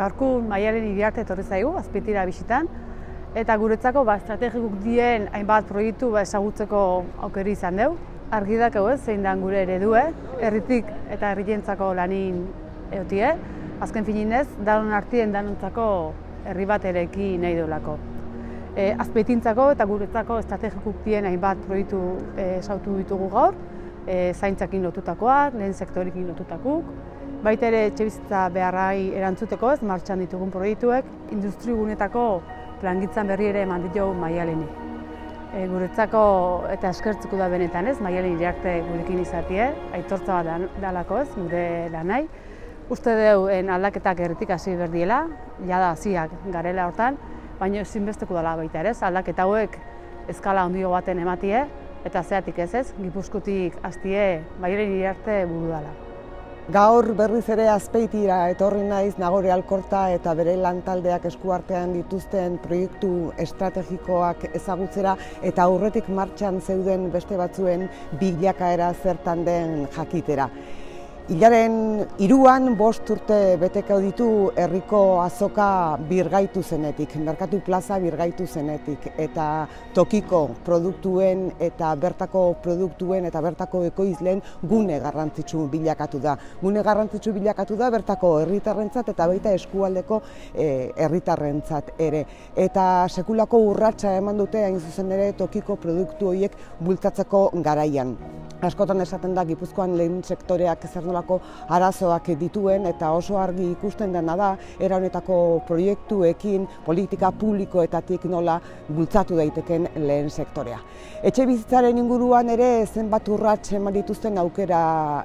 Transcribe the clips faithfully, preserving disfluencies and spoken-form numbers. Gaurko Maialen Iriarte etorri zaigu, Azpeitira bisitan, eta guretzako ba, estrategikuk dien hainbat proiektu ba, esagutzeko aukeri izan dugu. Argi dakau ez, zein den gure eredue, herritik eta herrientzako lanin eotie, azken fininez, danon artien danontzako herri bat ereki nahi duelako. E, Azpeitintzako eta guretzako estrategikuk dien hainbat proiektu esautu ditugu gaur, e, zaintzakin lotutakoak, lehen sektorekin lotutakuk, baita ere etxebizitza beharrai erantzuteko ez, martxan ditugun proiektuek, industrigunetako plangintzan berri ere eman ditugu Maialeni. E, guretzako eta eskertzeko da benetan ez, Maialen Iriarte gurekin izatie, aitortza bat dalako ez, gure lanai. Uste deuen aldaketak erretik hasi berdiela, jada hasiak garela hortan, baina ezinbesteko dela baita ere ez, aldaketa hauek eskala handio baten ematie, eta zeatik ez ez, Gipuzkotik hastie Maialen Iriarte buru dela. Gaur berriz ere Azpeitira etorri naiz Nagore Alkorta eta bere lantaldeak eskuartean dituzten proiektu estrategikoak ezagutzera eta aurretik martxan zeuden beste batzuen bilakaera zertan den jakitera. Hilaren hiruan bost urte beteko ditu herriko azoka birgaitu zenetik, merkatu plaza birgaitu zenetik eta tokiko produktuen eta bertako produktuen eta bertako ekoizleen gune garrantzitsu bilakatu da. Gune garrantzitsu bilakatu da bertako herritarrentzat eta baita eskualdeko herritarrentzat ere. Eta sekulako urratsa eman dute hain zuzen ere tokiko produktu horiek bultatzeko garaian. Askotan esaten da Gipuzkoan lehen sektoreak zer nolako arazoak dituen eta oso argi ikusten dena da era honetako proiektuekin politika publikoetatik nola bultzatu daiteken lehen sektorea. Etxe bizitzaren inguruan ere zenbat urrats eman dituzten aukera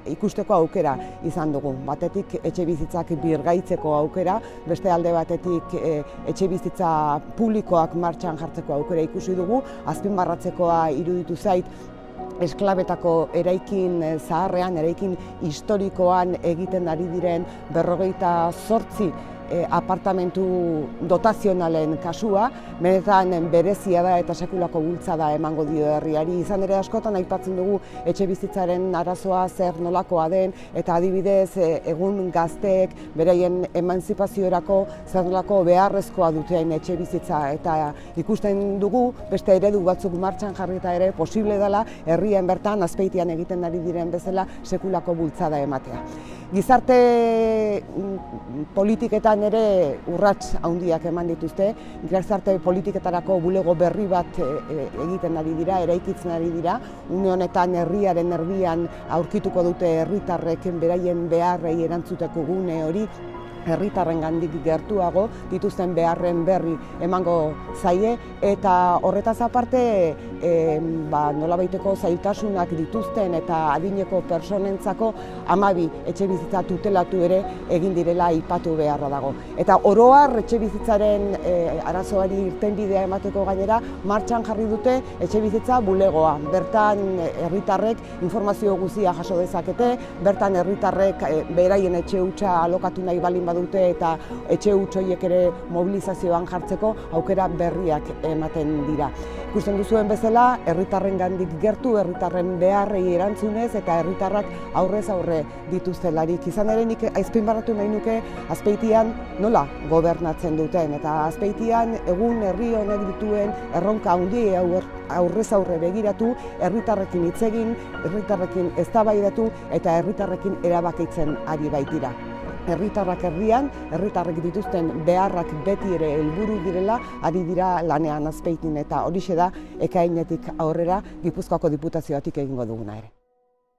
ikusteko aukera izan dugu. Batetik etxe bizitzak birgaitzeko aukera, beste alde batetik etxe bizitza publikoak martxan jartzeko aukera ikusi dugu, azpimarratzekoa iruditu zait esklabetako eraikin zaharrean, eraikin historikoan egiten ari diren berrogeita zortzi apartamentu dotazionalen kasua, benetan berezia da eta sekulako bultzada emango dio herriari. Izan ere askotan aipatzen dugu etxe bizitzaren arazoa zer nolakoa den eta adibidez egun gazteek beraien emantzipaziorako zer nolako beharrezkoa duten etxe bizitza eta ikusten dugu beste eredu batzuk martxan jarrita ere posible dela herrien bertan Azpeitian egiten ari diren bezala sekulako bultzada ematea. Gizarte politiketan ere urrats handiak eman dituzte, gizarte politiketarako bulego berri bat egiten ari dira, eraikitzen ari dira, une honetan herriaren erdian aurkituko dute herritarrek beraien beharrei erantzuteko gune hori, herritarrengandik gertuago dituzten beharren berri emango zaie eta horretaz aparte e, ba, nolabaiteko zailtasunak dituzten eta adineko pertsonentzako hamabi etxebizitza tutelatu ere egin direla aipatu beharra dago. Eta oroar etxebizitzaren e, arazoari irtenbidea emateko gainera martxan jarri dute etxebizitza bulegoa. Bertan herritarrek informazio guztia jaso dezakete, bertan herritarrek e, beraien etxe hutsa alokatu nahi balin dute eta etxe huts horiek ere mobilizazioan jartzeko aukera berriak ematen dira. Ikusten duzuen bezala, herritarrengandik gertu, herritarren beharrei erantzunez eta herritarrak aurrez aurre dituztelarik. Izan ere nik azpimarratu nahi nuke Azpeitian nola gobernatzen duten eta Azpeitian egun herri honek dituen erronka handi aurrez aurre begiratu, herritarrekin hitz egin, herritarrekin eztabaidatu eta herritarrekin erabakitzen ari baitira. Herritarrak herrian, herritarrek dituzten beharrak beti ere helburu direla, ari dira lanean Azpeitin eta horixe da ekainetik aurrera Gipuzkoako Diputazioatik egingo duguna ere.